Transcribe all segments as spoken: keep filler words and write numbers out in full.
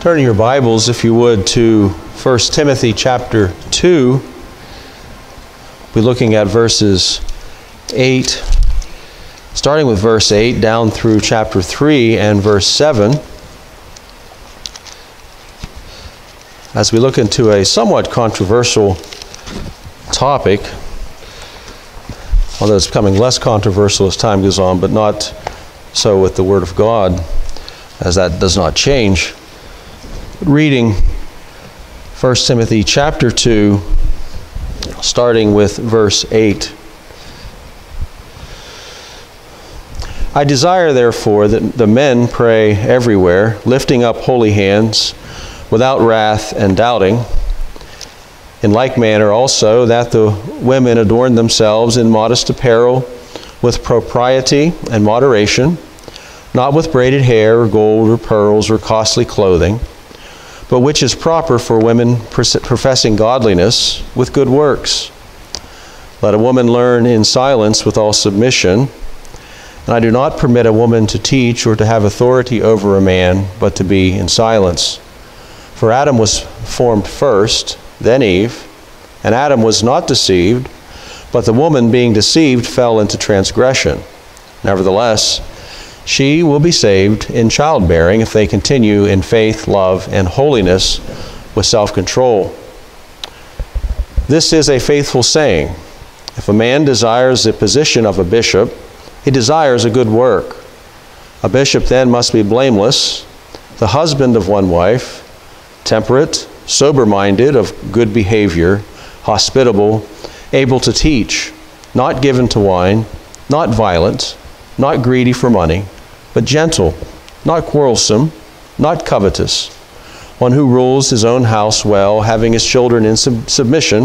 Turn your Bibles, if you would, to First Timothy chapter two. We're looking at verses eight, starting with verse eight, down through chapter three and verse seven. As we look into a somewhat controversial topic, although it's becoming less controversial as time goes on, but not so with the Word of God, as that does not change. Reading First Timothy chapter two, starting with verse eight. I desire, therefore, that the men pray everywhere, lifting up holy hands, without wrath and doubting. In like manner also, that the women adorn themselves in modest apparel, with propriety and moderation, not with braided hair, or gold, or pearls, or costly clothing, but which is proper for women professing godliness with good works. Let a woman learn in silence with all submission. And I do not permit a woman to teach or to have authority over a man, but to be in silence. For Adam was formed first, then Eve, and Adam was not deceived, but the woman being deceived fell into transgression. Nevertheless, she will be saved in childbearing if they continue in faith, love, and holiness with self-control. This is a faithful saying. If a man desires the position of a bishop, he desires a good work. A bishop then must be blameless, the husband of one wife, temperate, sober-minded, of good behavior, hospitable, able to teach, not given to wine, not violent, not greedy for money, but gentle, not quarrelsome, not covetous, one who rules his own house well, having his children in sub submission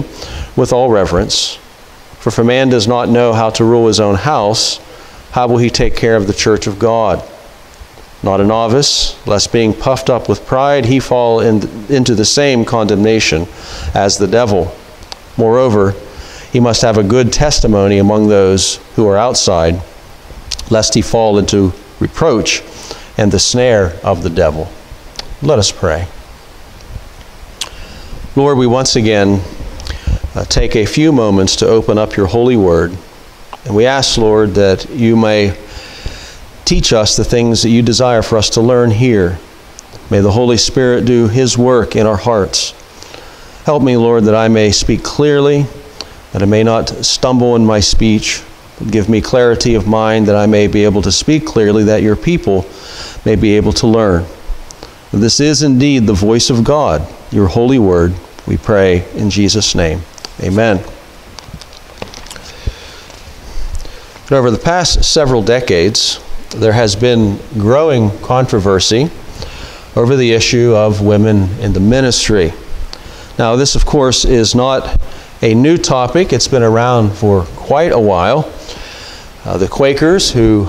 with all reverence. For if a man does not know how to rule his own house, how will he take care of the church of God? Not a novice, lest being puffed up with pride, he fall in, into the same condemnation as the devil. Moreover, he must have a good testimony among those who are outside, lest he fall into reproach and the snare of the devil. Let us pray. Lord, we once again uh, take a few moments to open up your holy word. And we ask, Lord, that you may teach us the things that you desire for us to learn here. May the Holy Spirit do his work in our hearts. Help me, Lord, that I may speak clearly, that I may not stumble in my speech. Give me clarity of mind that I may be able to speak clearly, that your people may be able to learn. This is indeed the voice of God, your holy word. We pray in Jesus' name. Amen. But over the past several decades, there has been growing controversy over the issue of women in the ministry. Now, this, of course, is not a new topic. It's been around for quite a while. Uh, the Quakers, who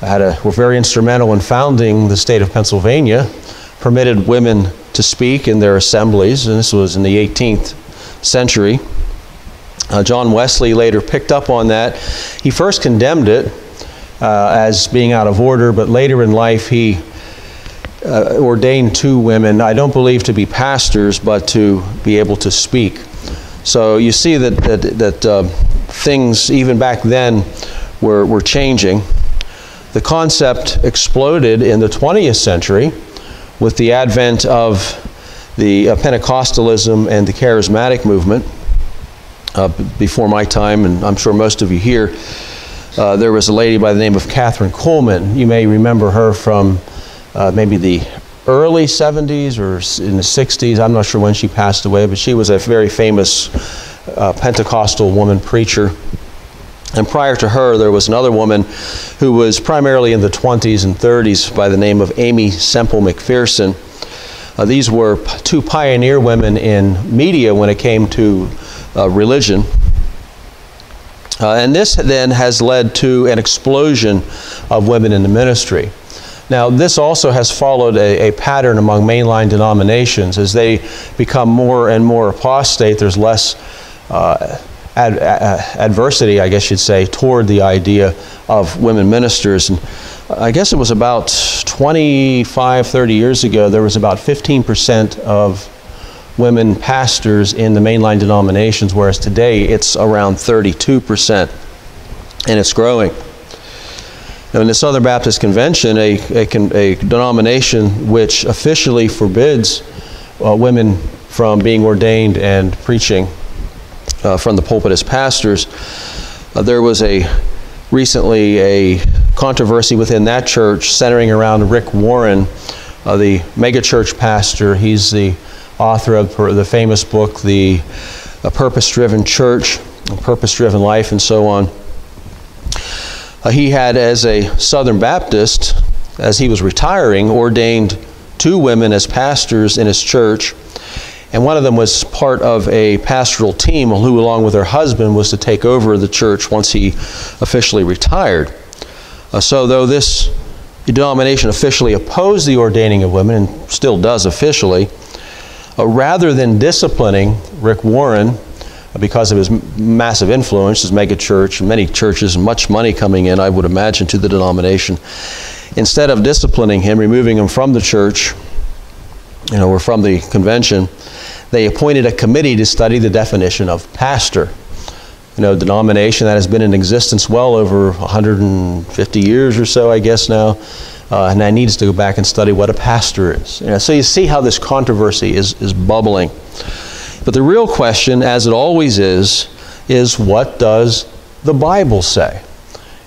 had a, were very instrumental in founding the state of Pennsylvania, permitted women to speak in their assemblies, and this was in the eighteenth century. Uh, John Wesley later picked up on that. He first condemned it uh, as being out of order, but later in life he uh, ordained two women, I don't believe to be pastors, but to be able to speak. So you see that, that, that uh, things even back then were, were changing. The concept exploded in the twentieth century with the advent of the uh, Pentecostalism and the Charismatic Movement. Uh, before my time, and I'm sure most of you here, uh, there was a lady by the name of Catherine Coleman. You may remember her from uh, maybe the early seventies or in the sixties. I'm not sure when she passed away, but she was a very famous uh, Pentecostal woman preacher. And prior to her, there was another woman who was primarily in the twenties and thirties by the name of Amy Semple McPherson. Uh, these were two pioneer women in media when it came to uh, religion. Uh, and this then has led to an explosion of women in the ministry. Now, this also has followed a, a pattern among mainline denominations. As they become more and more apostate, there's less uh, ad, ad, adversity, I guess you'd say, toward the idea of women ministers. And I guess it was about twenty-five, thirty years ago, there was about fifteen percent of women pastors in the mainline denominations, whereas today it's around thirty-two percent, and it's growing. Now, in the Southern Baptist Convention, a, a, a denomination which officially forbids uh, women from being ordained and preaching uh, from the pulpit as pastors, uh, there was a recently a controversy within that church centering around Rick Warren, uh, the megachurch pastor. He's the author of the famous book, The Purpose-Driven Church, Purpose-Driven Life, and so on. Uh, he had, as a Southern Baptist, as he was retiring, ordained two women as pastors in his church, and one of them was part of a pastoral team who, along with her husband, was to take over the church once he officially retired. Uh, so though this denomination officially opposed the ordaining of women, and still does officially, uh, rather than disciplining Rick Warren, uh, because of his massive influence, his mega church, many churches, much money coming in, I would imagine, to the denomination, instead of disciplining him, removing him from the church, you know, or from the convention, they appointed a committee to study the definition of pastor. You know, denomination that has been in existence well over one hundred fifty years or so, I guess now, uh, and that needs to go back and study what a pastor is. You know, so you see how this controversy is, is bubbling. But the real question, as it always is, is what does the Bible say?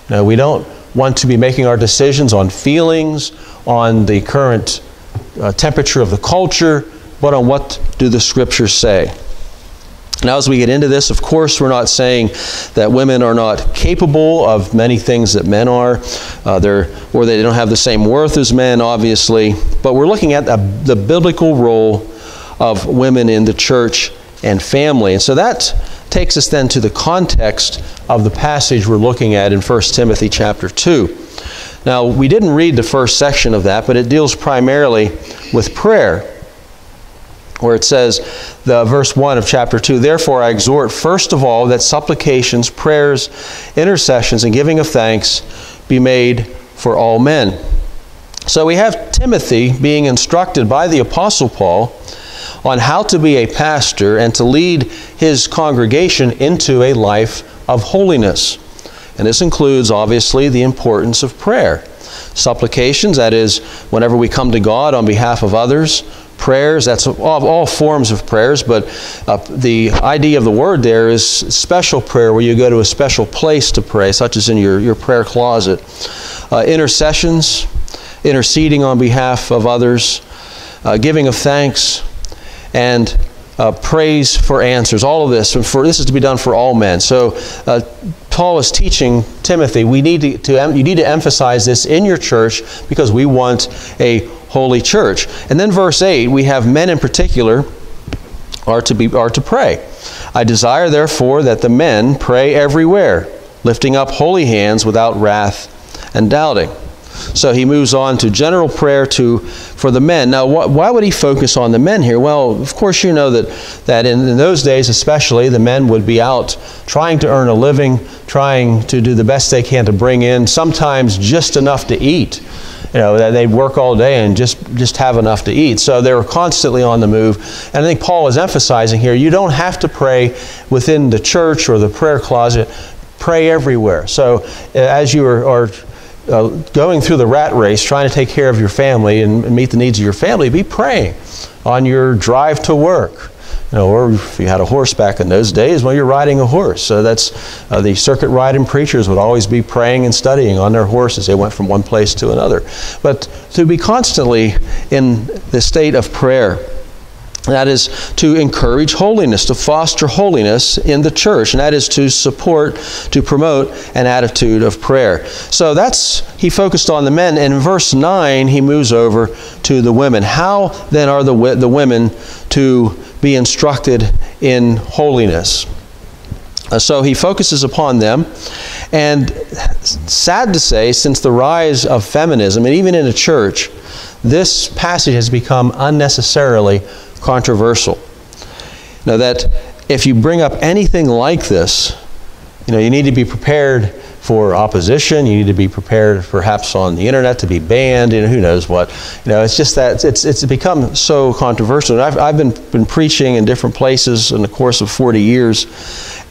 You know, we don't want to be making our decisions on feelings, on the current uh, temperature of the culture, but on what do the Scriptures say? Now, as we get into this, of course, we're not saying that women are not capable of many things that men are, uh, they're, or they don't have the same worth as men, obviously. But we're looking at the, the biblical role of women in the church and family. And so that takes us then to the context of the passage we're looking at in First Timothy chapter two. Now, we didn't read the first section of that, but it deals primarily with prayer, where it says, the verse one of chapter two, "Therefore I exhort first of all that supplications, prayers, intercessions, and giving of thanks be made for all men." So we have Timothy being instructed by the Apostle Paul on how to be a pastor and to lead his congregation into a life of holiness. And this includes, obviously, the importance of prayer. Supplications, that is, whenever we come to God on behalf of others. Prayers, that's all, all forms of prayers, but uh, the idea of the word there is special prayer, where you go to a special place to pray, such as in your, your prayer closet. Uh, intercessions, interceding on behalf of others, uh, giving of thanks, and uh, praise for answers. All of this, and for, this is to be done for all men. So uh, Paul is teaching Timothy, we need to, to, you need to emphasize this in your church because we want a holy church. And then verse eight, we have men in particular are to, be, are to pray. "I desire therefore that the men pray everywhere, lifting up holy hands without wrath and doubting." So he moves on to general prayer to, for the men. Now wh why would he focus on the men here? Well, of course you know that, that in, in those days especially, the men would be out trying to earn a living, trying to do the best they can to bring in sometimes just enough to eat. You know, they'd work all day and just, just have enough to eat. So they were constantly on the move. And I think Paul is emphasizing here, you don't have to pray within the church or the prayer closet. Pray everywhere. So as you are, are uh, going through the rat race, trying to take care of your family and meet the needs of your family, be praying on your drive to work. You know, or if you had a horse back in those days, well, you're riding a horse. So that's, uh, the circuit riding preachers would always be praying and studying on their horses. They went from one place to another. But to be constantly in the state of prayer, that is to encourage holiness, to foster holiness in the church. And that is to support, to promote an attitude of prayer. So that's, he focused on the men. And in verse nine, he moves over to the women. How then are the, the women to be instructed in holiness? Uh, so he focuses upon them, and sad to say, since the rise of feminism, and even in the church, this passage has become unnecessarily controversial. Now that if you bring up anything like this, you know, you need to be prepared for opposition. You need to be prepared perhaps on the internet to be banned, you know, who knows what. You know, it's just that it's, it's become so controversial. And I've, I've been, been preaching in different places in the course of forty years,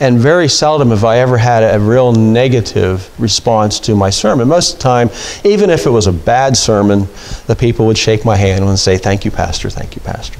and very seldom have I ever had a real negative response to my sermon. Most of the time, even if it was a bad sermon, the people would shake my hand and say, thank you, Pastor, thank you, Pastor.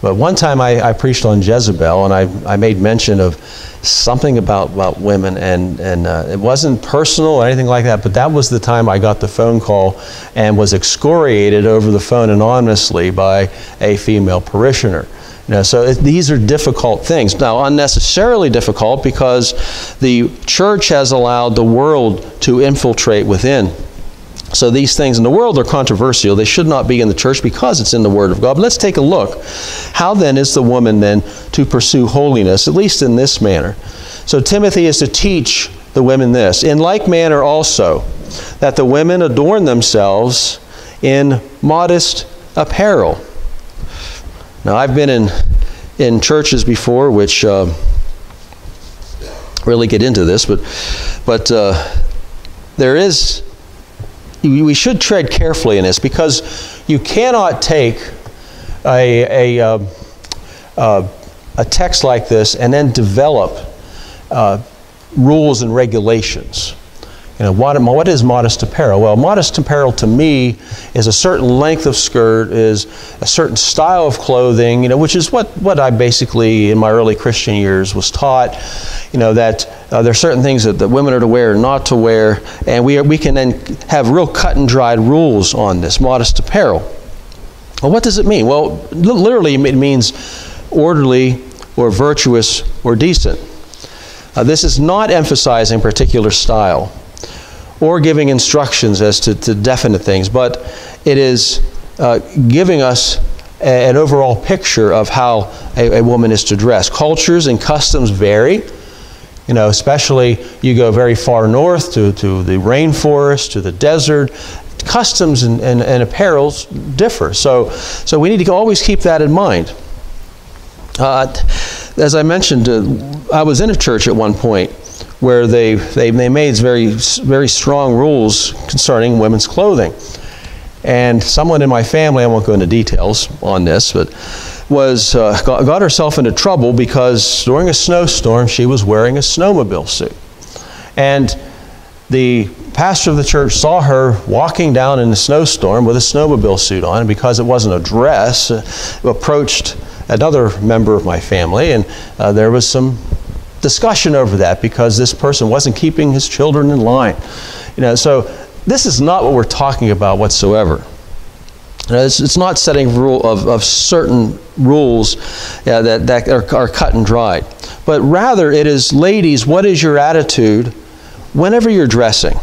But one time I, I preached on Jezebel, and I, I made mention of something about, about women, and, and uh, it wasn't personal or anything like that, but that was the time I got the phone call and was excoriated over the phone anonymously by a female parishioner. You know, so it, these are difficult things. Now, unnecessarily difficult, because the church has allowed the world to infiltrate within. So these things in the world are controversial. They should not be in the church because it's in the Word of God. But let's take a look. How then is the woman then to pursue holiness, at least in this manner? So Timothy is to teach the women this. In like manner also, that the women adorn themselves in modest apparel. Now, I've been in, in churches before which uh, really get into this, but, but uh, there is... We should tread carefully in this, because you cannot take a, a, uh, uh, a text like this and then develop uh, rules and regulations. You know, what, what is modest apparel? Well, modest apparel to me is a certain length of skirt, is a certain style of clothing, you know, which is what, what I basically in my early Christian years was taught, you know, that Uh, there are certain things that the women are to wear and not to wear, and we, are, we can then have real cut and dried rules on this modest apparel. Well, what does it mean? Well, literally it means orderly or virtuous or decent. Uh, this is not emphasizing particular style or giving instructions as to, to definite things, but it is uh, giving us a, an overall picture of how a, a woman is to dress. Cultures and customs vary. You know, especially you go very far north to, to the rainforest, to the desert. Customs and, and, and apparels differ. So, so we need to always keep that in mind. Uh, as I mentioned, uh, I was in a church at one point where they, they, they made very, very strong rules concerning women's clothing. And someone in my family, I won't go into details on this, but was, uh, got, got herself into trouble because during a snowstorm she was wearing a snowmobile suit. And the pastor of the church saw her walking down in the snowstorm with a snowmobile suit on, and because it wasn't a dress, uh, approached another member of my family, and uh, there was some discussion over that because this person wasn't keeping his children in line. You know, so this is not what we're talking about whatsoever. You know, it's, it's not setting rule of, of certain rules uh, that, that are, are cut and dried. But rather it is, ladies, what is your attitude whenever you're dressing?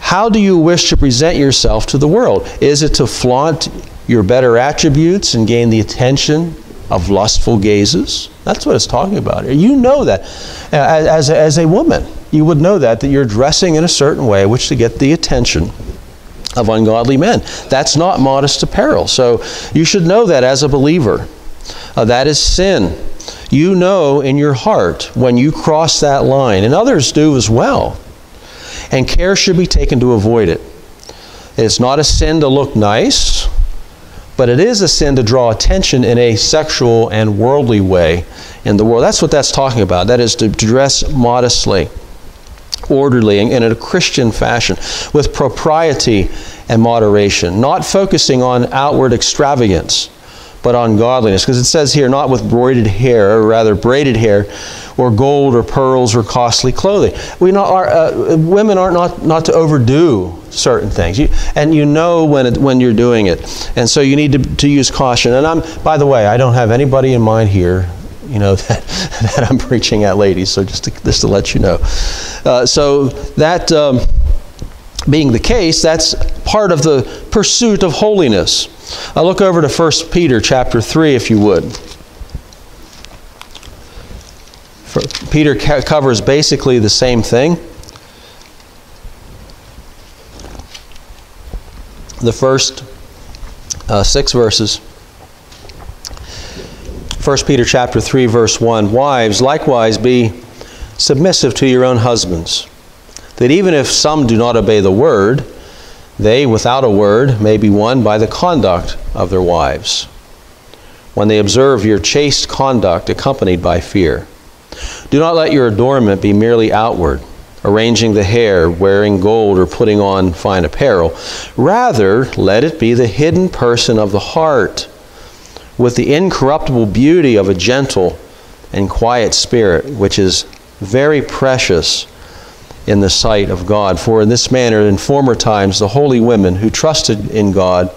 How do you wish to present yourself to the world? Is it to flaunt your better attributes and gain the attention of lustful gazes? That's what it's talking about. You know that. Uh, as, as a woman, you would know that, that you're dressing in a certain way which to get the attention of ungodly men. That's not modest apparel. So you should know that as a believer. Uh, that is sin. You know in your heart when you cross that line, and others do as well. And care should be taken to avoid it. It's not a sin to look nice, but it is a sin to draw attention in a sexual and worldly way in the world. That's what that's talking about. That is to dress modestly, orderly, and in a Christian fashion, with propriety and moderation, not focusing on outward extravagance, but on godliness. Because it says here, not with broided hair, or rather braided hair, or gold or pearls or costly clothing. We not are, uh, women are not, not to overdo certain things. You, and you know when, it, when you're doing it. And so you need to, to use caution. And I'm, by the way, I don't have anybody in mind here, you know, that, that I'm preaching at, ladies, so just to, just to let you know. Uh, so that um, being the case, that's part of the pursuit of holiness. Now look over to First Peter chapter three, if you would. For, Peter co covers basically the same thing. The first uh, six verses. First Peter chapter three, verse one, wives, likewise be submissive to your own husbands, that even if some do not obey the word, they, without a word, may be won by the conduct of their wives, when they observe your chaste conduct accompanied by fear. Do not let your adornment be merely outward, arranging the hair, wearing gold, or putting on fine apparel. Rather, let it be the hidden person of the heart, with the incorruptible beauty of a gentle and quiet spirit, which is very precious in the sight of God. For in this manner, in former times, the holy women who trusted in God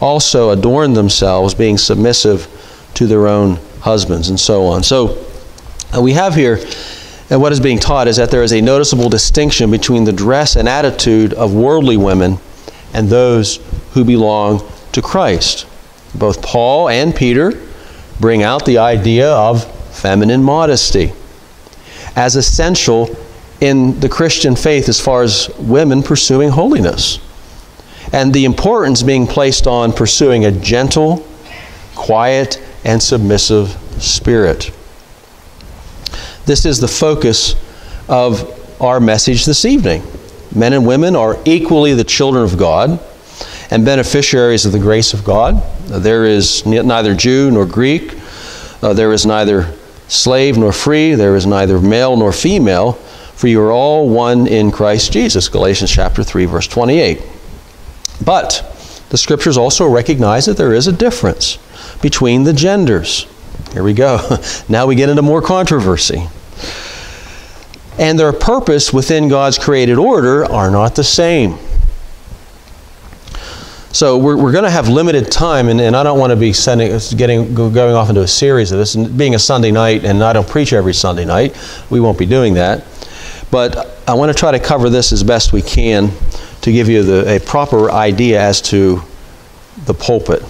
also adorned themselves, being submissive to their own husbands, and so on. So uh, we have here, and what is being taught is that there is a noticeable distinction between the dress and attitude of worldly women and those who belong to Christ. Both Paul and Peter bring out the idea of feminine modesty as essential in the Christian faith as far as women pursuing holiness, and the importance being placed on pursuing a gentle, quiet, and submissive spirit. This is the focus of our message this evening. Men and women are equally the children of God and beneficiaries of the grace of God. There is neither Jew nor Greek. Uh, there is neither slave nor free. There is neither male nor female. For you are all one in Christ Jesus. Galatians chapter three, verse twenty-eight. But the scriptures also recognize that there is a difference between the genders. Here we go. Now we get into more controversy. And their purpose within God's created order are not the same. So we're, we're going to have limited time, and, and I don't want to be sending, getting, going off into a series of this. And being a Sunday night, and I don't preach every Sunday night, we won't be doing that. But I want to try to cover this as best we can to give you the, a proper idea as to the pulpit.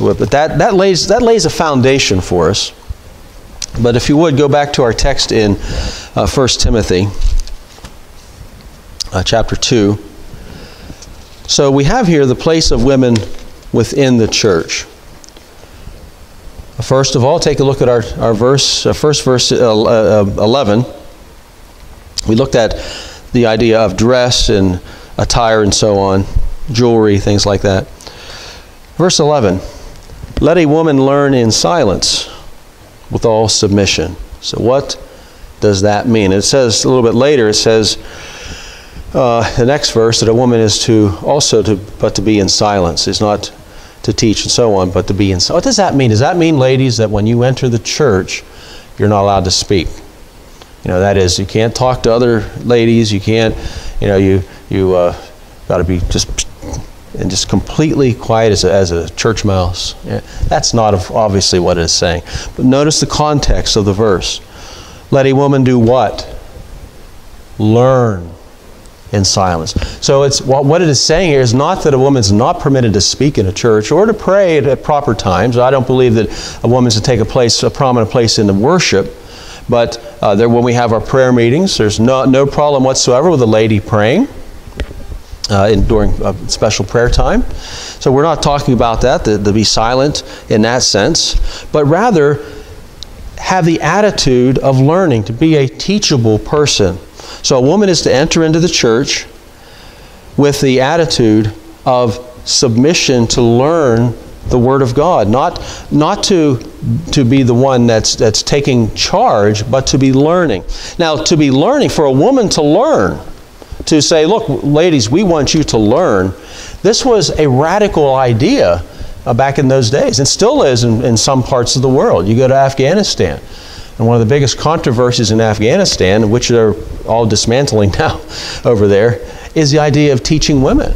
But that, that, lays, that lays a foundation for us. But if you would, go back to our text in uh, First Timothy uh, chapter two. So we have here the place of women within the church. First of all, take a look at our, our verse, uh, first verse uh, uh, eleven. We looked at the idea of dress and attire and so on, jewelry, things like that. Verse eleven, let a woman learn in silence with all submission. So what does that mean? It says a little bit later, it says, Uh, the next verse, that a woman is to also to but to be in silence, is not to teach and so on, but to be in silence. What does that mean? Does that mean, ladies, that when you enter the church, you're not allowed to speak? You know, that is, you can't talk to other ladies. You can't, you know, you you uh, got to be just and just completely quiet as a, as a church mouse. Yeah, that's not obviously what it is saying. But notice the context of the verse. Let a woman do what? Learn in silence. So it's what, what it is saying here is not that a woman's not permitted to speak in a church or to pray at, at proper times. I don't believe that a woman's to take a place, a prominent place in the worship. But uh, there, when we have our prayer meetings, there's no no problem whatsoever with a lady praying uh, in, during a special prayer time. So we're not talking about that, to, to be silent in that sense, but rather have the attitude of learning, to be a teachable person. So a woman is to enter into the church with the attitude of submission to learn the Word of God, not not to to be the one that's that's taking charge, but to be learning. Now, to be learning, for a woman to learn, to say, look, ladies, we want you to learn. This was a radical idea uh, back in those days, and still is in, in some parts of the world. You go to Afghanistan. And one of the biggest controversies in Afghanistan, which they're all dismantling now over there, is the idea of teaching women.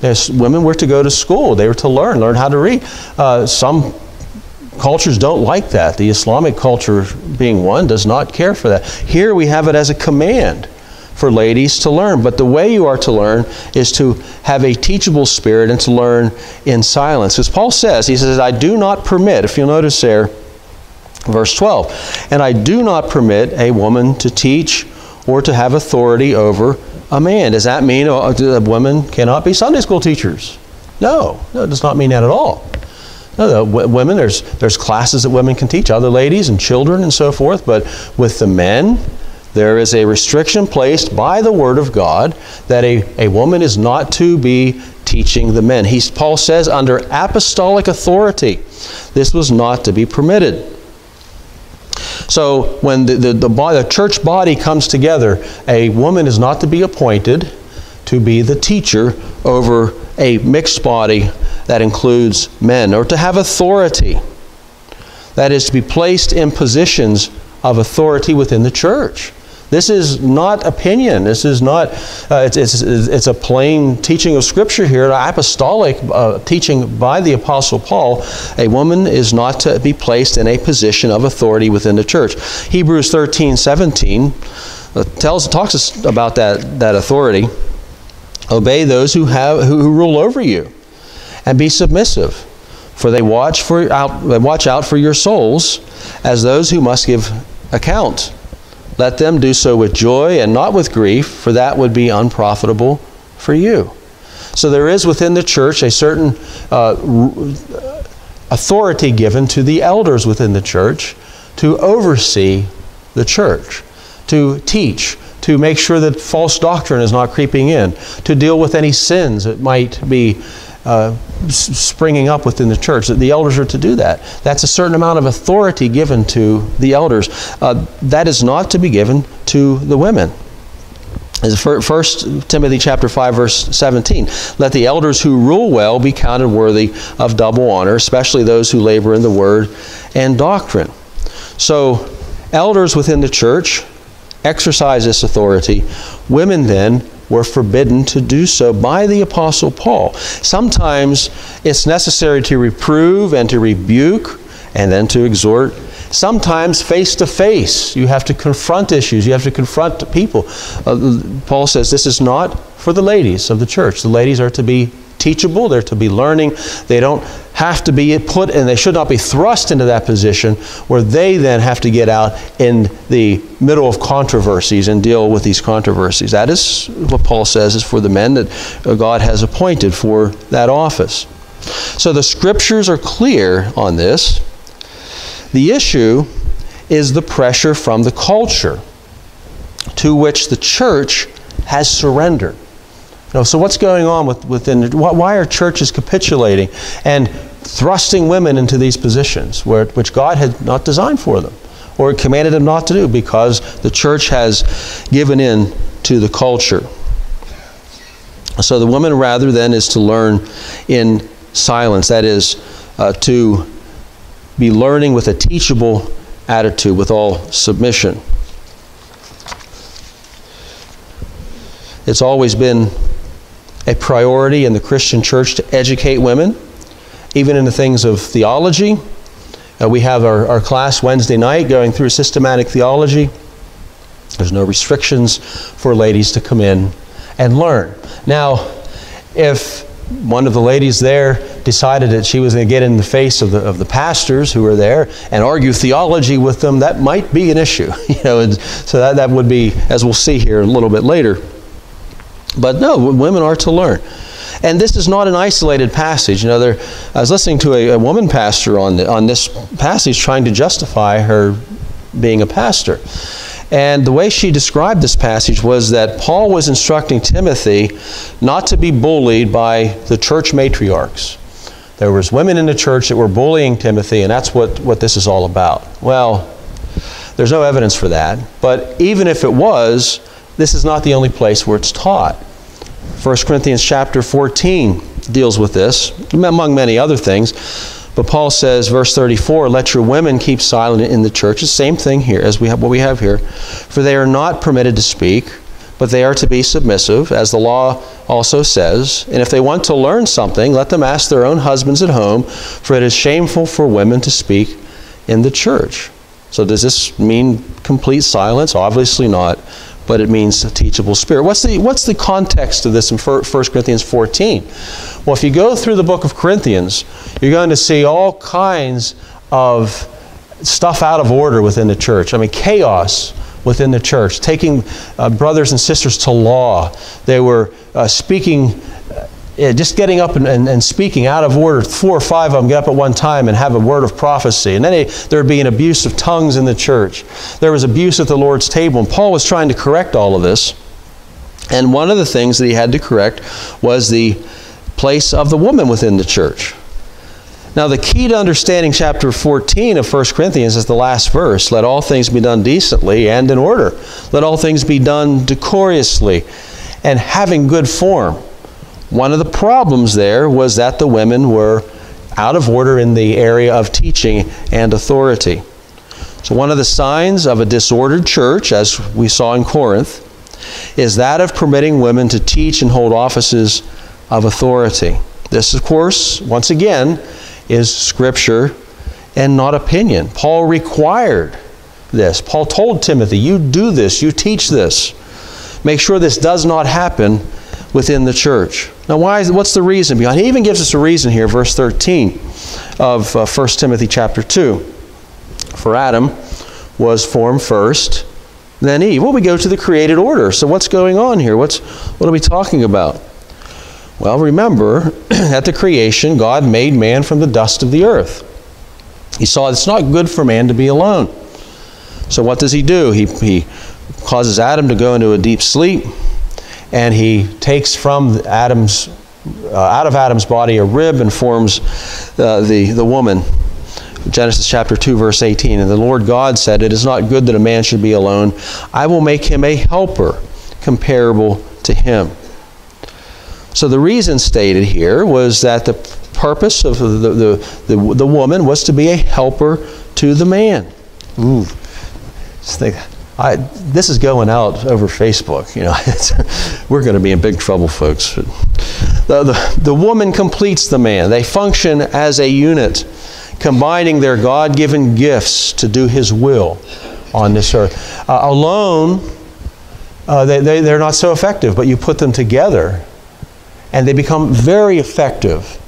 There's, women were to go to school. They were to learn, learn how to read. Uh, some cultures don't like that. The Islamic culture, being one, does not care for that. Here we have it as a command for ladies to learn. But the way you are to learn is to have a teachable spirit and to learn in silence. Because Paul says, he says, I do not permit, if you'll notice there, verse twelve, and I do not permit a woman to teach or to have authority over a man. Does that mean that women cannot be Sunday school teachers? No, no, it does not mean that at all. No, the women, there's, there's classes that women can teach, other ladies and children and so forth, but with the men, There is a restriction placed by the Word of God that a, a woman is not to be teaching the men. He, Paul says, under apostolic authority, this was not to be permitted. So when the, the, the, the church body comes together, a woman is not to be appointed to be the teacher over a mixed body that includes men, or to have authority. That is, to be placed in positions of authority within the church. This is not opinion. This is not, uh, it's, it's, it's a plain teaching of Scripture here, apostolic uh, teaching by the Apostle Paul. A woman is not to be placed in a position of authority within the church. Hebrews thirteen seventeen uh, tells, talks us about that, that authority. Obey those who, have, who, who rule over you, and be submissive, for they watch, for out, they watch out for your souls as those who must give account. Let them do so with joy and not with grief, for that would be unprofitable for you. So there is within the church a certain uh, authority given to the elders within the church to oversee the church, to teach, to make sure that false doctrine is not creeping in, to deal with any sins that might be uh, springing up within the church, that the elders are to do that. That's a certain amount of authority given to the elders. Uh, that is not to be given to the women. First Timothy chapter five, verse seventeen. Let the elders who rule well be counted worthy of double honor, especially those who labor in the word and doctrine. So elders within the church exercise this authority. Women then were forbidden to do so by the Apostle Paul. Sometimes it's necessary to reprove and to rebuke and then to exhort. Sometimes face to face, you have to confront issues, you have to confront people. Uh, Paul says this is not for the ladies of the church. The ladies are to be teachable, they're to be learning. They don't have to be put, and they should not be thrust into that position where they then have to get out in the middle of controversies and deal with these controversies. That is what Paul says is for the men that God has appointed for that office. So the Scriptures are clear on this. The issue is the pressure from the culture to which the church has surrendered. No, so what's going on with, within, why are churches capitulating and thrusting women into these positions where, which God had not designed for them or commanded them not to do, because the church has given in to the culture? So the woman rather than is to learn in silence, that is uh, to be learning with a teachable attitude, with all submission. It's always been a priority in the Christian church to educate women, even in the things of theology. Uh, we have our, our class Wednesday night going through systematic theology. There's no restrictions for ladies to come in and learn. Now, if one of the ladies there decided that she was going to get in the face of the, of the pastors who were there and argue theology with them, that might be an issue. You know, and so that, that would be, as we'll see here a little bit later. But no, women are to learn. And this is not an isolated passage. You know, there, I was listening to a, a woman pastor on, the, on this passage trying to justify her being a pastor. And the way she described this passage was that Paul was instructing Timothy not to be bullied by the church matriarchs. There was women in the church that were bullying Timothy, and that's what, what this is all about. Well, there's no evidence for that. But even if it was, this is not the only place where it's taught. First Corinthians chapter fourteen deals with this, among many other things. But Paul says, verse thirty-four, let your women keep silent in the churches. Same thing here as we have what we have here. For they are not permitted to speak, but they are to be submissive, as the law also says. And if they want to learn something, let them ask their own husbands at home, for it is shameful for women to speak in the church. So does this mean complete silence? Obviously not. But it means a teachable spirit. What's the, what's the context of this in First Corinthians fourteen? Well, if you go through the book of Corinthians, you're going to see all kinds of stuff out of order within the church. I mean, chaos within the church, taking uh, brothers and sisters to law. They were uh, speaking just getting up and, and, and speaking out of order, four or five of them get up at one time and have a word of prophecy. And then they, there'd be an abuse of tongues in the church. There was abuse at the Lord's table. And Paul was trying to correct all of this. And one of the things that he had to correct was the place of the woman within the church. Now the key to understanding chapter fourteen of First Corinthians is the last verse. Let all things be done decently and in order. Let all things be done decorously and having good form. One of the problems there was that the women were out of order in the area of teaching and authority. So one of the signs of a disordered church, as we saw in Corinth, is that of permitting women to teach and hold offices of authority. This, of course, once again, is Scripture and not opinion. Paul required this. Paul told Timothy, you do this, you teach this. Make sure this does not happen within the church. Now, why is, what's the reason behind it? He even gives us a reason here, verse thirteen of uh, First Timothy chapter two. For Adam was formed first, then Eve. Well, we go to the created order. So what's going on here? What's, what are we talking about? Well, remember, at the creation, God made man from the dust of the earth. He saw it's not good for man to be alone. So what does he do? He, he causes Adam to go into a deep sleep, and he takes from Adam's, uh, out of Adam's body a rib and forms uh, the, the woman. Genesis chapter two, verse eighteen. And the Lord God said, it is not good that a man should be alone. I will make him a helper comparable to him. So the reason stated here was that the purpose of the, the, the, the woman was to be a helper to the man. Ooh, just think, I, this is going out over Facebook. You know, it's, we're going to be in big trouble, folks. The, the, the woman completes the man. They function as a unit, combining their God-given gifts to do His will on this earth. Uh, alone, uh, they, they, they're not so effective, but you put them together, and they become very effective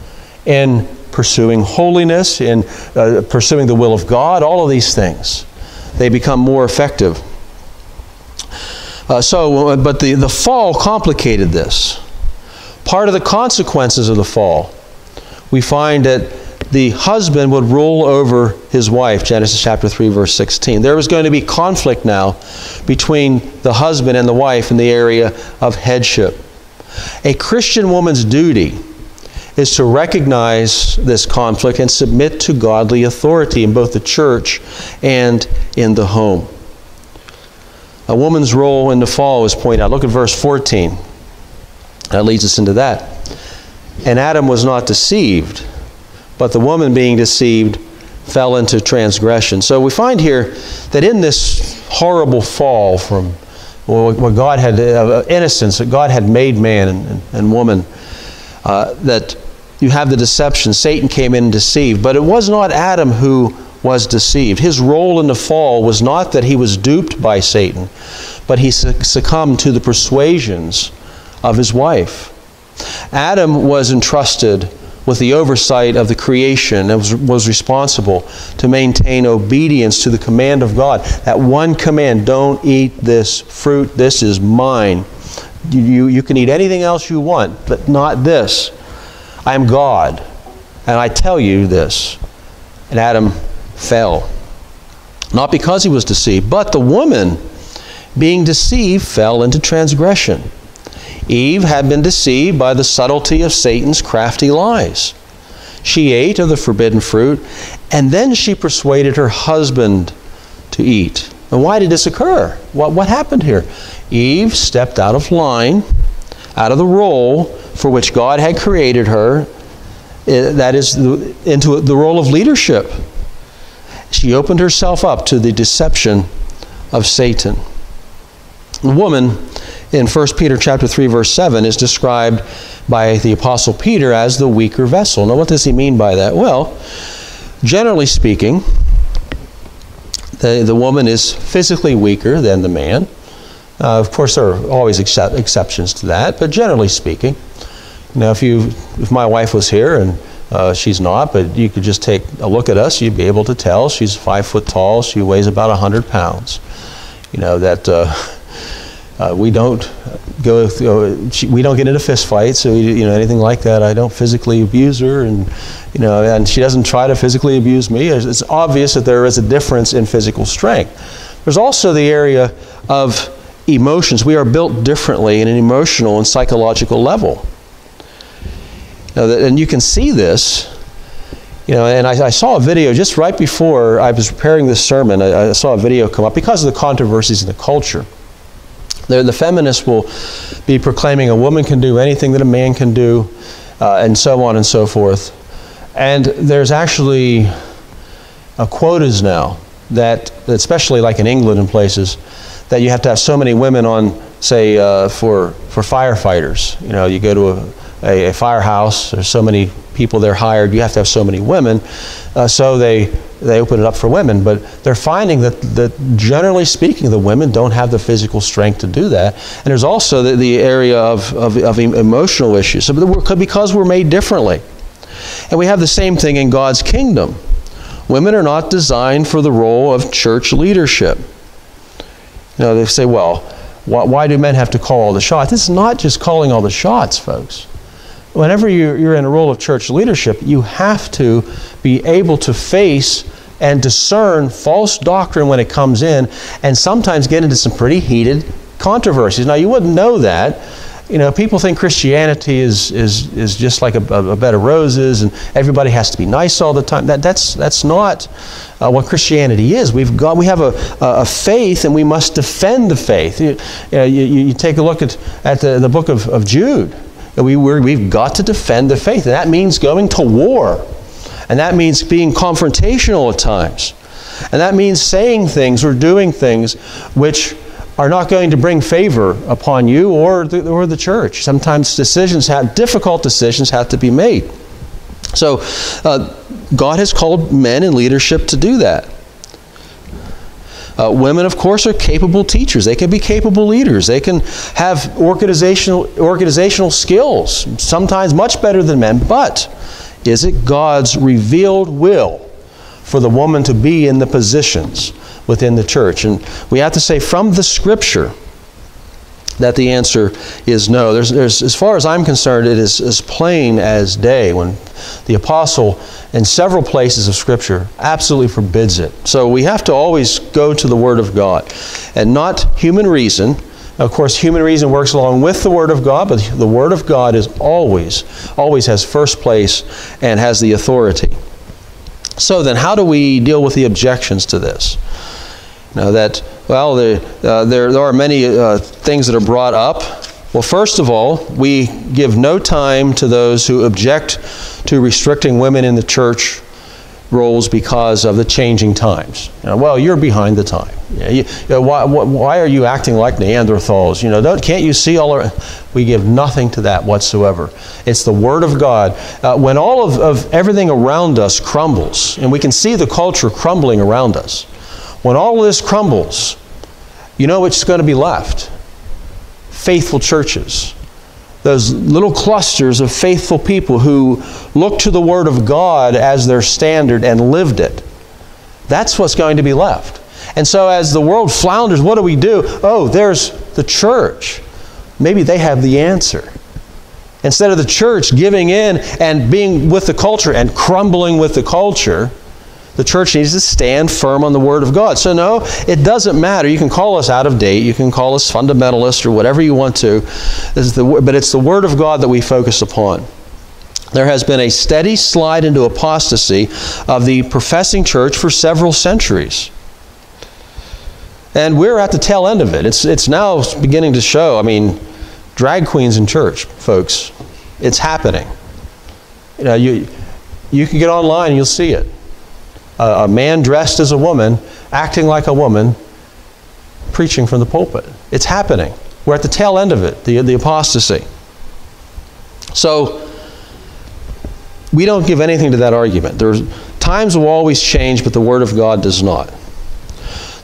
in pursuing holiness, in uh, pursuing the will of God, all of these things. They become more effective. Uh, so, but the, the fall complicated this. Part of the consequences of the fall, we find that the husband would rule over his wife, Genesis chapter three, verse sixteen. There was going to be conflict now between the husband and the wife in the area of headship. A Christian woman's duty is to recognize this conflict and submit to godly authority in both the church and in the home. A woman's role in the fall is pointed out. Look at verse fourteen. That leads us into that. And Adam was not deceived, but the woman being deceived fell into transgression. So we find here that in this horrible fall from Well, what God had, uh, innocence, that God had made man and, and woman, uh, that you have the deception. Satan came in and deceived. But it was not Adam who was deceived. His role in the fall was not that he was duped by Satan, but he succumbed to the persuasions of his wife. Adam was entrusted with the oversight of the creation and was, was responsible to maintain obedience to the command of God. That one command, don't eat this fruit, this is mine. You, you, you can eat anything else you want, but not this. I am God, and I tell you this. And Adam fell. Not because he was deceived, but the woman, being deceived, fell into transgression. Eve had been deceived by the subtlety of Satan's crafty lies. She ate of the forbidden fruit, and then she persuaded her husband to eat. And why did this occur? What, what happened here? Eve stepped out of line, out of the role for which God had created her, that is, into the role of leadership. She opened herself up to the deception of Satan. The woman in First Peter chapter three, verse seven, is described by the Apostle Peter as the weaker vessel. Now, what does he mean by that? Well, generally speaking, the, the woman is physically weaker than the man. Uh, of course, there are always excep exceptions to that, but generally speaking, now if, you, if my wife was here, and uh, she's not, but you could just take a look at us, you'd be able to tell she's five foot tall, she weighs about one hundred pounds. You know, that... Uh, Uh, we don't go through, she, we don't get into fist fights, so you know, anything like that. I don't physically abuse her, and you know, and she doesn't try to physically abuse me. It's, it's obvious that there is a difference in physical strength. There's also the area of emotions. We are built differently in an emotional and psychological level. Now that, and you can see this, you know, and I, I saw a video just right before I was preparing this sermon. I, I saw a video come up because of the controversies in the culture. The, the feminists will be proclaiming a woman can do anything that a man can do, uh, and so on and so forth. And there's actually uh, quotas now that, especially like in England and places, that you have to have so many women on, say, uh, for, for firefighters. You know, you go to a, a, a firehouse, there's so many people they're hired, you have to have so many women, uh, so they, they open it up for women. But they're finding that, that generally speaking, the women don't have the physical strength to do that. And there's also the, the area of, of, of emotional issues. So we're, because we're made differently. And we have the same thing in God's kingdom. Women are not designed for the role of church leadership. You know, they say, well, wh why do men have to call all the shots? This is not just calling all the shots, folks. Whenever you're, you're in a role of church leadership, you have to be able to face and discern false doctrine when it comes in, and sometimes get into some pretty heated controversies. Now, you wouldn't know that. You know, people think Christianity is, is, is just like a, a bed of roses, and everybody has to be nice all the time. That, that's, that's not uh, what Christianity is. We've got, we have a, a faith, and we must defend the faith. You, you, know, you, you take a look at, at the, the book of, of Jude. We, we're, we've got to defend the faith, and that means going to war. And that means being confrontational at times. And that means saying things or doing things which are not going to bring favor upon you or the, or the church. Sometimes decisions have, difficult decisions have to be made. So uh, God has called men in leadership to do that. Uh, women, of course, are capable teachers. They can be capable leaders. They can have organizational, organizational skills, sometimes much better than men. But is it God's revealed will for the woman to be in the positions within the church? And we have to say from the Scripture that the answer is no. There's, there's, as far as I'm concerned, it is as plain as day when the apostle in several places of Scripture absolutely forbids it. So we have to always go to the Word of God and not human reason. Of course, human reason works along with the Word of God, but the Word of God is always, always has first place and has the authority. So then, how do we deal with the objections to this? Now that, well, the, uh, there, there are many uh, things that are brought up. Well, first of all, we give no time to those who object to restricting women in the church roles because of the changing times. You know, well, you're behind the time. You know, you, you know, why, why are you acting like Neanderthals? You know, don't, can't you see all our... We give nothing to that whatsoever. It's the Word of God. Uh, when all of, of everything around us crumbles, and we can see the culture crumbling around us, when all this crumbles, you know what's going to be left? Faithful churches. Those little clusters of faithful people who look to the Word of God as their standard and lived it. That's what's going to be left. And so as the world flounders, what do we do? Oh, there's the church. Maybe they have the answer. Instead of the church giving in and being with the culture and crumbling with the culture, the church needs to stand firm on the Word of God. So no, it doesn't matter. You can call us out of date. You can call us fundamentalist or whatever you want to. It's the, but it's the Word of God that we focus upon. There has been a steady slide into apostasy of the professing church for several centuries. And we're at the tail end of it. It's, it's now beginning to show. I mean, drag queens in church, folks. It's happening. You know, you, you can get online and you'll see it. A man dressed as a woman, acting like a woman, preaching from the pulpit. It's happening. We're at the tail end of it, the, the apostasy. So, we don't give anything to that argument. There's, times will always change, but the Word of God does not.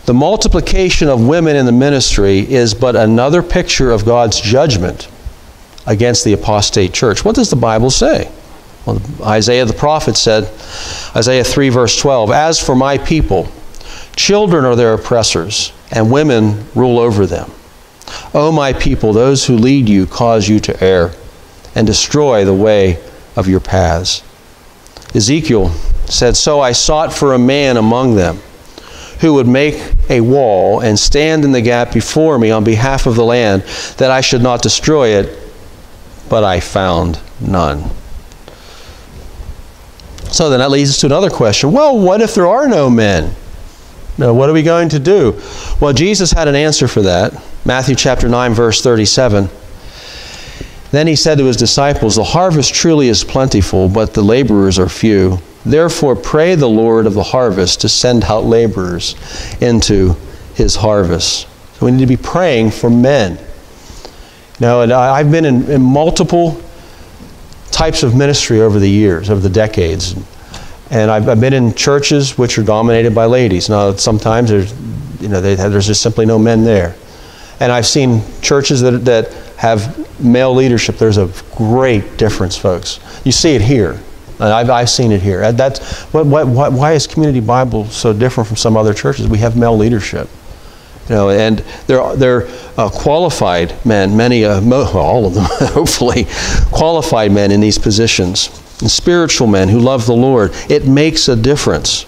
The multiplication of women in the ministry is but another picture of God's judgment against the apostate church. What does the Bible say? Well, Isaiah the prophet said, Isaiah three verse twelve, "As for my people, children are their oppressors, and women rule over them." O my people, those who lead you cause you to err and destroy the way of your paths. Ezekiel said, so I sought for a man among them who would make a wall and stand in the gap before me on behalf of the land, that I should not destroy it, but I found none. So then that leads us to another question. Well, what if there are no men? Now, what are we going to do? Well, Jesus had an answer for that. Matthew chapter nine, verse thirty-seven. Then he said to his disciples, the harvest truly is plentiful, but the laborers are few. Therefore, pray the Lord of the harvest to send out laborers into his harvest. So we need to be praying for men. Now, and I, I've been in, in multiple types of ministry over the years, over the decades. And I've, I've been in churches which are dominated by ladies. Now, sometimes there's, you know, they, there's just simply no men there. And I've seen churches that, that have male leadership. There's a great difference, folks. You see it here. I've, I've seen it here. That's, what, what, why is Community Bible so different from some other churches? We have male leadership. You know, and they're, they're uh, qualified men, many, uh, mo well, all of them, hopefully, qualified men in these positions. And spiritual men who love the Lord. It makes a difference.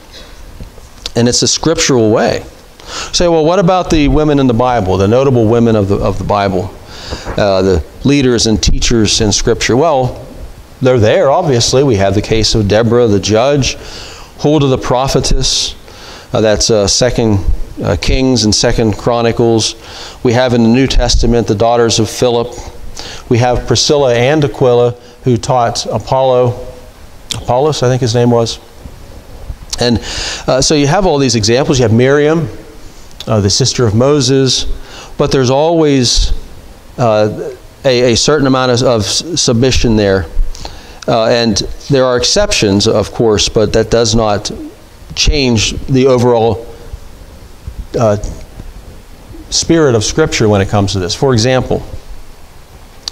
And it's a scriptural way. Say, well, what about the women in the Bible, the notable women of the, of the Bible, uh, the leaders and teachers in Scripture? Well, they're there, obviously. We have the case of Deborah, the judge, Huldah, the prophetess. Uh, that's uh, Second uh, Kings and Second Chronicles. We have in the New Testament the daughters of Philip. We have Priscilla and Aquila, who taught Apollo, Apollos, I think his name was. And uh, so you have all these examples. You have Miriam, uh, the sister of Moses. But there's always uh, a, a certain amount of, of submission there. Uh, and there are exceptions, of course, but that does not change the overall uh, spirit of Scripture when it comes to this. For example,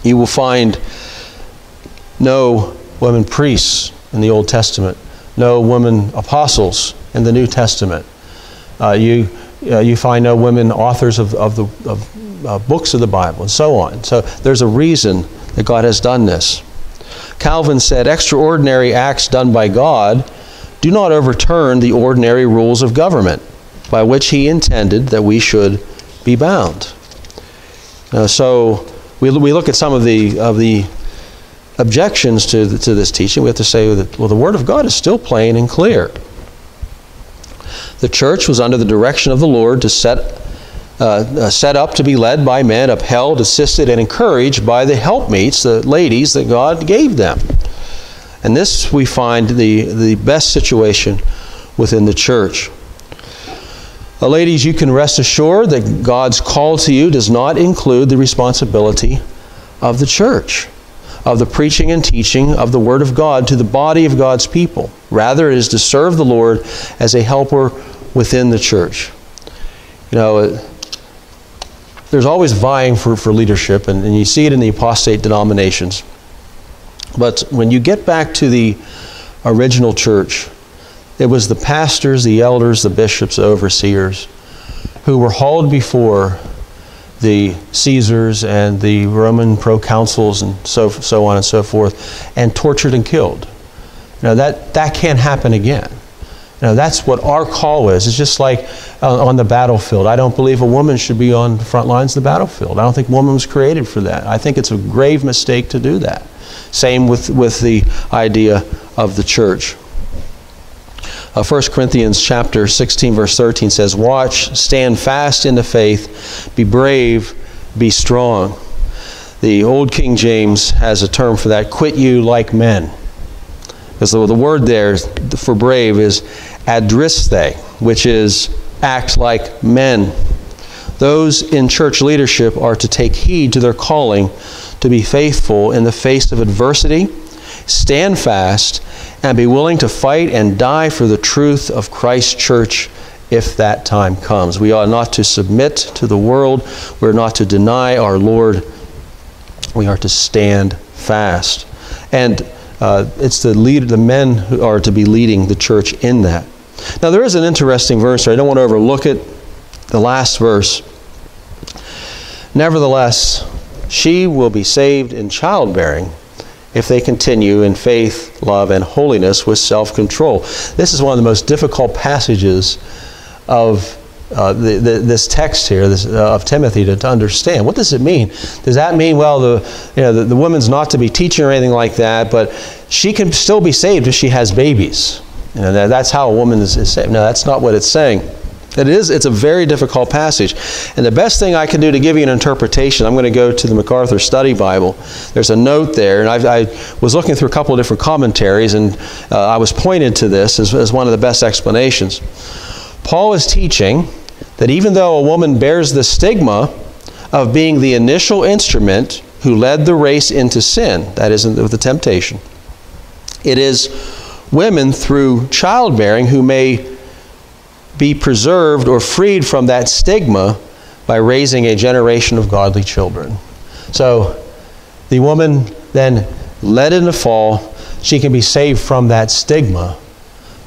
you will find no women priests in the Old Testament, no women apostles in the New Testament. Uh, you, uh, you find no women authors of, of the of, uh, books of the Bible, and so on. So there's a reason that God has done this. Calvin said, extraordinary acts done by God do not overturn the ordinary rules of government by which he intended that we should be bound. Uh, so we, we look at some of the, of the objections to, the, to this teaching. We have to say that, well, the Word of God is still plain and clear. The church was under the direction of the Lord to set, uh, uh, set up to be led by men, upheld, assisted, and encouraged by the helpmeets, the ladies that God gave them. And this we find the, the best situation within the church. Uh, ladies, you can rest assured that God's call to you does not include the responsibility of the church, of the preaching and teaching of the Word of God to the body of God's people. Rather, it is to serve the Lord as a helper within the church. You know, there's always vying for, for leadership, and, and you see it in the apostate denominations. But when you get back to the original church, it was the pastors, the elders, the bishops, the overseers, who were hauled before the Caesars and the Roman proconsuls and so, so on and so forth, and tortured and killed. Now that, that can't happen again. Now that's what our call is. It's just like uh, on the battlefield. I don't believe a woman should be on the front lines of the battlefield. I don't think woman was created for that. I think it's a grave mistake to do that. Same with, with the idea of the church. Uh, First Corinthians chapter sixteen, verse thirteen says, watch, stand fast in the faith, be brave, be strong. The old King James has a term for that, quit you like men. Because the, the word there for brave is adriste, which is act like men. Those in church leadership are to take heed to their calling to be faithful in the face of adversity, stand fast, and be willing to fight and die for the truth of Christ's church if that time comes. We are not to submit to the world. We're not to deny our Lord. We are to stand fast. And uh, it's the, lead, the men who are to be leading the church in that. Now, there is an interesting verse here. I don't want to overlook it. The last verse. Nevertheless, she will be saved in childbearing if they continue in faith, love, and holiness with self-control. This is one of the most difficult passages of uh, the, the, this text here, this, uh, of Timothy, to, to understand. What does it mean? Does that mean, well, the, you know, the, the woman's not to be teaching or anything like that, but she can still be saved if she has babies? You know, that, that's how a woman is, is saved. No, that's not what it's saying. It is, it's a very difficult passage. And the best thing I can do to give you an interpretation, I'm going to go to the MacArthur Study Bible. There's a note there, and I've, I was looking through a couple of different commentaries, and uh, I was pointed to this as, as one of the best explanations. Paul is teaching that even though a woman bears the stigma of being the initial instrument who led the race into sin, that is, with the temptation, it is women through childbearing who may be preserved or freed from that stigma by raising a generation of godly children. So the woman then led into fall, she can be saved from that stigma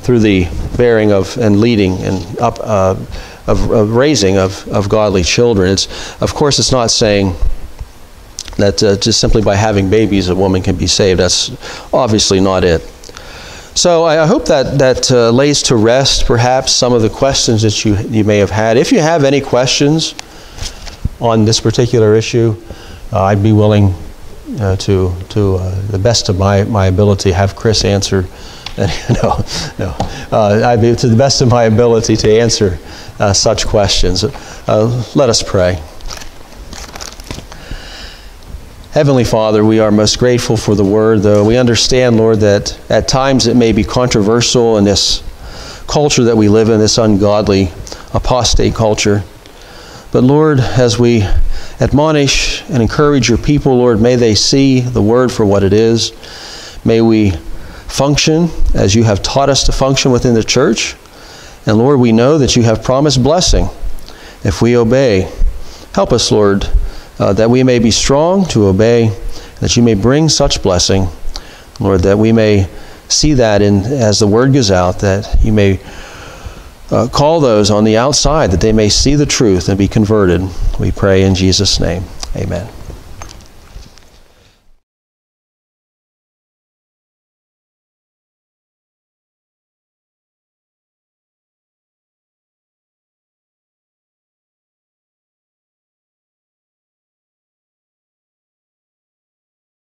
through the bearing of and leading and up uh, of, of raising of, of godly children. It's, of course, it's not saying that uh, just simply by having babies a woman can be saved. That's obviously not it. So I hope that, that uh, lays to rest perhaps some of the questions that you, you may have had. If you have any questions on this particular issue, uh, I'd be willing uh, to, to uh, the best of my, my ability, have Chris answer. no, no. Uh, I'd be to the best of my ability to answer uh, such questions. Uh, let us pray. Heavenly Father, we are most grateful for the Word, though we understand, Lord, that at times it may be controversial in this culture that we live in, this ungodly, apostate culture. But Lord, as we admonish and encourage your people, Lord, may they see the Word for what it is. May we function as you have taught us to function within the church. And Lord, we know that you have promised blessing if we obey. Help us, Lord, Uh, that we may be strong to obey, that you may bring such blessing, Lord, that we may see that in, as the word goes out, that you may uh, call those on the outside, that they may see the truth and be converted. We pray in Jesus' name. Amen.